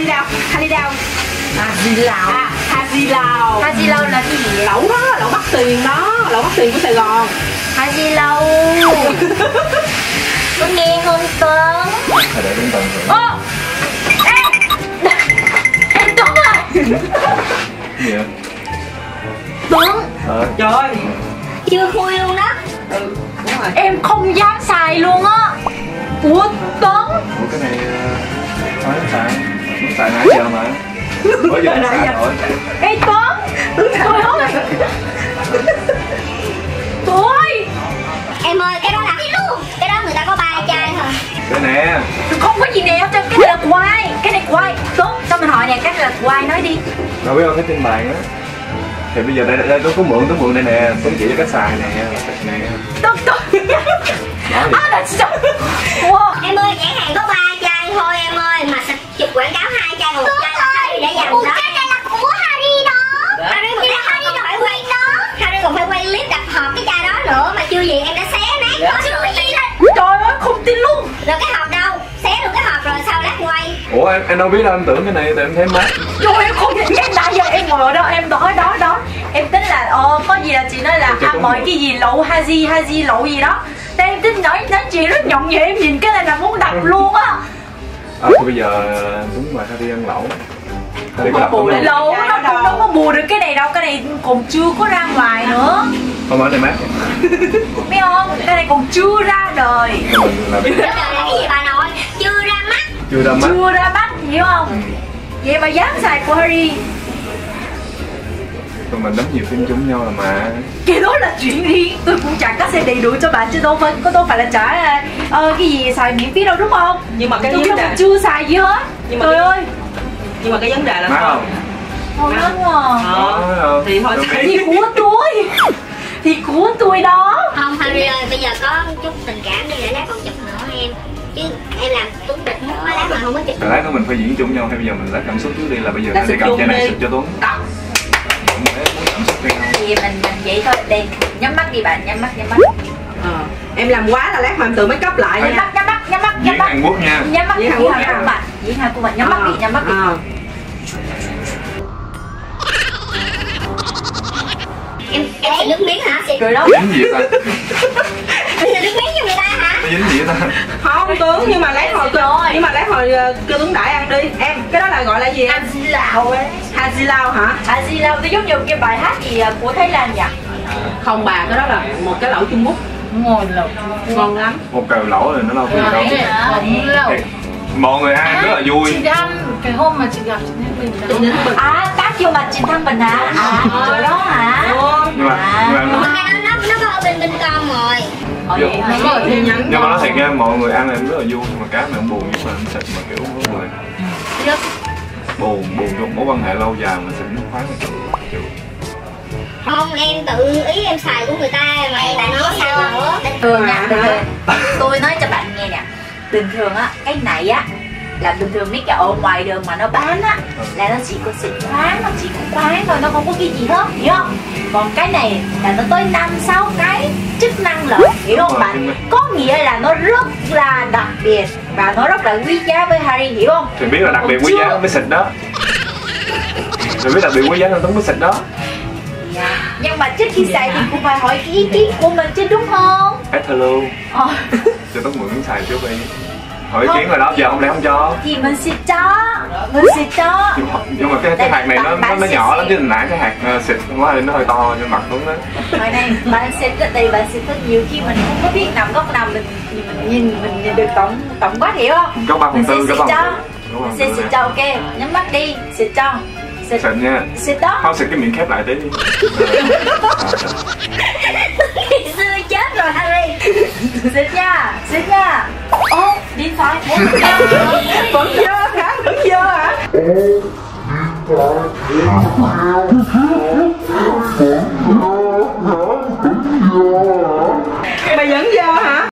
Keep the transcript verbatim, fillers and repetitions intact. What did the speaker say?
Haidilao, Haidilao. Haidilao. À, Haidilao. Haidilao là cái gì? Lẩu đó, lẩu Bắc Tuyền đó, lẩu Bắc Tuyền của Sài Gòn. Haidilao. Có nghe không Tuấn? Thôi để Tuấn Tuấn. Ô. Ê. Em Tuấn ơi. Gì vậy? Tuấn. Ờ. Trời ơi. Chưa khui luôn đó. Ừ. Đúng rồi. Em không dám xài luôn á. Ủa Tuấn. Ủa cái này nói không xài. Không xài nãy giờ mà. Ủa giờ nãy giờ rồi. Ê Tuấn. Trời ơi. Ôi. Em ơi cái đó là cái luôn. Cái đó người ta có ba chai thôi. Cái nè. Không có gì nè hết trơn. Cái này là quai. Cái này quai. Tuấn cho mình hỏi nè. Cái này là quai nói đi. Đâu biết không cái trên bàn đó. Thì bây giờ đây, đây tôi có mượn, tôi mượn đây nè, tôi chỉ cho cách xài nè, nè. Tôi, tôi... à, wow. Em ơi, nhãn hàng có ba chai thôi em ơi, mà chụp quảng cáo hai chai còn một chai ơi, để dành đó. Cái này là của Hari đó. Hari còn phải quay đó. Hari còn phải quay clip đập hộp cái chai đó nữa, mà chưa gì em đã xé nát nó chứ không gì hết. Trời ơi, không tin luôn. Rồi cái hộp đâu? Xé được cái hộp rồi sao lát quay? Ủa em, em đâu biết đâu, em tưởng cái này tại em thấy mát. Trời ơi, em không nhìn em đã giờ em ngồi ở đâu em đói đó đó. Em tính là ờ có gì là chị nói là ha mời cái gì lậu haji haji lậu gì đó. Thế em tính nói nói chuyện rất nhộng vậy, em nhìn cái này là muốn đập luôn á. À, thì bây giờ đúng mà sao đi ăn lẩu. Không có bù lại lẩu nó đâu, đâu có bù được cái này đâu, cái này còn chưa có ra ngoài nữa. Không ở đây mát. Biết không? Cái này còn chưa ra đời. Là cái gì bà nội? Chưa ra mắt. Chưa ra mắt. Chưa ra mắt, hiểu không? Vậy mà dám xài của Hari. Tụi mình đóng nhiều phim chúng nhau là mà. Cái đó là chuyện riêng, tôi cũng chẳng có xe đầy đủ cho bạn chứ đâu phải, có đâu phải là trả uh, cái gì xài miễn phí đâu đúng không? Nhưng mà cái vấn đề chưa xài gì hết. Nhưng mà trời cái... ơi. Nhưng mà cái vấn đề là má không. Thôi lớn rồi. Ờ. Thì thôi xài gì của tôi. Thì của tôi đó. Không Hari ơi, bây giờ có chút tình cảm đi để lát còn chụp nữa em. Chứ em làm Tuấn bịch quá lát mà không có chụp. Lát nữa mình phải diễn chung nhau hay bây giờ mình lấy cảm xúc trước đi là bây giờ ta sẽ cầm chai này sụp cho Tuấn. Thì mình mình vậy thôi, đi nhắm mắt đi bạn, nhắm mắt nhắm mắt. Ờ. Em làm quá là lát mà em tự make up lại nhắm mắt nhắm mắt nhắm mắt nhắm mắt. Hàn Quốc nha. Nhắm mắt Hàn Quốc nha bạn. Vậy thôi cô bạn nhắm mắt đi, nhắm mắt đi. Em em sẽ nước miếng hả? Rồi đó. Dính gì ta? Bây giờ nước miếng cho người ta hả? Dính gì ta? Không Tuấn, nhưng mà lấy hồi rồi, nhưng mà lấy hồi kêu Tuấn Đại ăn đi. Em cái đó là gọi là gì? Haidilao ấy. Haidilao hả? Haidilao tôi giống như cái bài hát gì của Thái Lan nhỉ? Không bà, cái đó là một cái lẩu Trung Quốc. Ngon lắm. Ngon lắm. Một cào lẩu rồi nó lâu rồi đâu. Lẩu. Mọi người ăn rất là vui. Chị ăn cái hôm mà chị gặp chị Ninh Bình. À, tác vô mặt chị Thăng Bình hả? À, chỗ đó hả? Nhưng mà nó có bên bên con rồi. Nhưng mà nói thiệt nha, mọi người ăn em rất là vui nhưng mà cá mình buồn nhưng mà em thịt mà kiểu mọi người buồn buồn trong mối quan hệ lâu dài mà sẽ muốn khoái là kiểu không em tự ý em xài của người ta mà bạn nói sao nữa. Thường nha, tôi nói cho bạn nghe nè, bình thường á cái này á là bình thường mấy cái ở ngoài đường mà nó bán á là nó chỉ có xịt khoáng, nó chỉ có khoáng thôi, nó không có cái gì hết, hiểu không? Còn cái này là nó tới năm sáu cái chức năng lận, hiểu không bạn? Có nghĩa là nó rất là đặc biệt và nó rất là quý giá với Hari, hiểu không? Thì biết là đặc biệt quý giá nó mới xịt đó. Thì biết đặc biệt quý giá nó mới xịt đó. Nhưng mà trước khi xài thì cũng phải hỏi cái ý kiến của mình chứ đúng không? Hello. Cho tôi mượn miếng xài trước đi. Hỏi ý kiến rồi đó, giờ không lẽ không cho? Thì mình xịt cho, mình xịt cho. Nhưng mà cái, cái hạt này nó nó, nó nhỏ lắm chứ nãy cái hạt uh, xịt quá thì nó hơi to trên mặt Tuấn đó. Hồi này bạn xịt thì bạn xịt rất nhiều khi mình không có biết nằm góc nào mình mình nhìn mình nhìn được tổng tổng quát hiểu không? Có ba phần tư cái bằng. Mình xịt xịt cho ok, nhắm mắt đi, xịt cho. Xịt nha. Xịt đó. Không xịt cái miệng khép lại tí. Ngày xưa chết rồi Hari. Xịt nha, xịt nha. Ô, điện thoại. Vẫn dơ hả? Vẫn dơ hả?